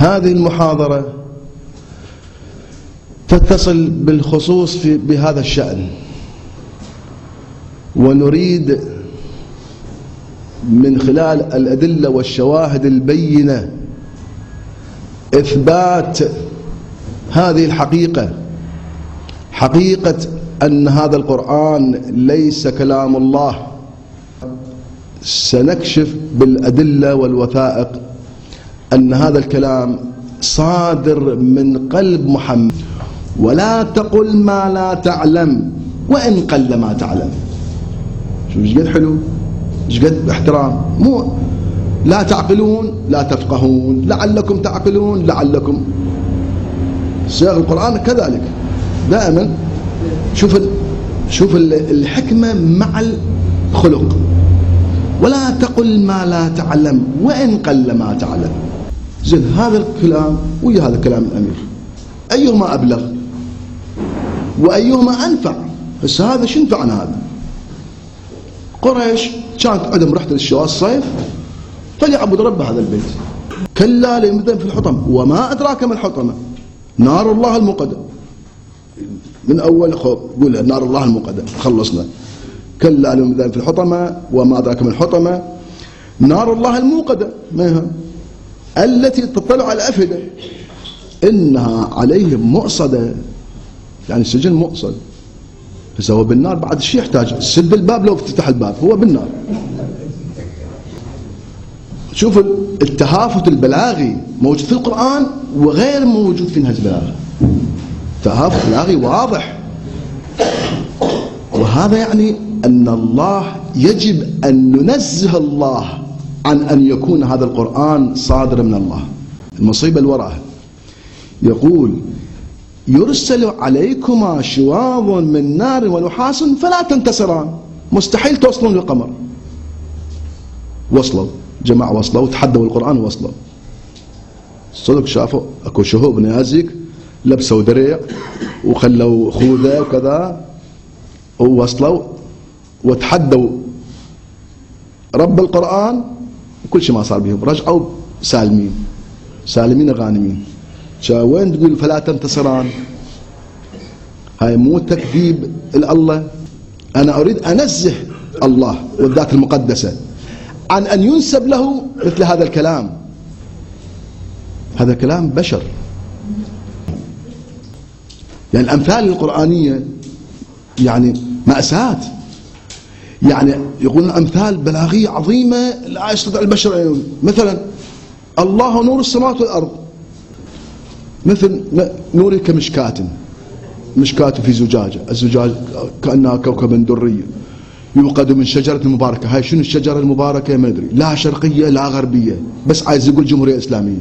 هذه المحاضرة تتصل بالخصوص بهذا الشأن، ونريد من خلال الأدلة والشواهد البينة إثبات هذه الحقيقة، حقيقة أن هذا القرآن ليس كلام الله. سنكشف بالأدلة والوثائق أن هذا الكلام صادر من قلب محمد. ولا تقل ما لا تعلم وإن قل ما تعلم. شوف ايش قد حلو، ايش قد احترام. مو لا تعقلون لا تفقهون، لعلكم تعقلون لعلكم. صيغ القرآن كذلك دائما. شوف الحكمة مع الخلق. ولا تقل ما لا تعلم وإن قل ما تعلم. زين هذا الكلام ويا هذا كلام الأمير، أيهما أبلغ وأيهما أنفع؟ بس هذا شو ينفع عن هذا؟ قريش كانت عندهم رحلة الشواء الصيف، فليعبد رب هذا البيت. كلا ليمدن في الحطمة، وما أدراك ما الحطمة، نار الله الموقدة. من أول قولها نار الله الموقدة، خلصنا. كلا ليمدن في الحطمة، وما أدراك ما الحطمة، نار الله الموقدة، ماها؟ التي تطلع على الأفئدة، إنها عليهم مؤصدة، يعني السجن مؤصد. بس هو بالنار بعد شيء يحتاج، سد الباب لو افتتح الباب، هو بالنار. شوف التهافت البلاغي موجود في القرآن وغير موجود في نهج البلاغة. تهافت بلاغي واضح. وهذا يعني أن الله يجب أن ننزه الله عن أن يكون هذا القرآن صادر من الله. المصيبة الوراء يقول: يرسل عليكما شواظ من نار ونحاس فلا تنتصران. مستحيل توصلون للقمر. وصلوا جماعة، وصلوا وتحدوا القرآن، وصلوا صدق. شافوا اكو شهوب نازك لبسوا درع وخلوا خوذة وكذا، ووصلوا وتحدوا رب القرآن، وكل شيء ما صار بهم، رجعوا سالمين سالمين غانمين. وين تقول فلا تنتصران؟ هاي مو تكذيب الله. أنا أريد أنزه الله والذات المقدسة عن أن ينسب له مثل هذا الكلام. هذا كلام بشر. يعني الأمثال القرآنية يعني مأساة. يعني يقولون أمثال بلاغية عظيمة لا يستطيع البشر. يعني مثلا الله نور السماوات والأرض، مثل نوري كمشكاة في زجاجة، الزجاج كأنها كوكب دري يوقد من شجرة مباركة. هاي شنو الشجرة المباركة؟ ما أدري، لا شرقية لا غربية، بس عايز يقول جمهورية إسلامية.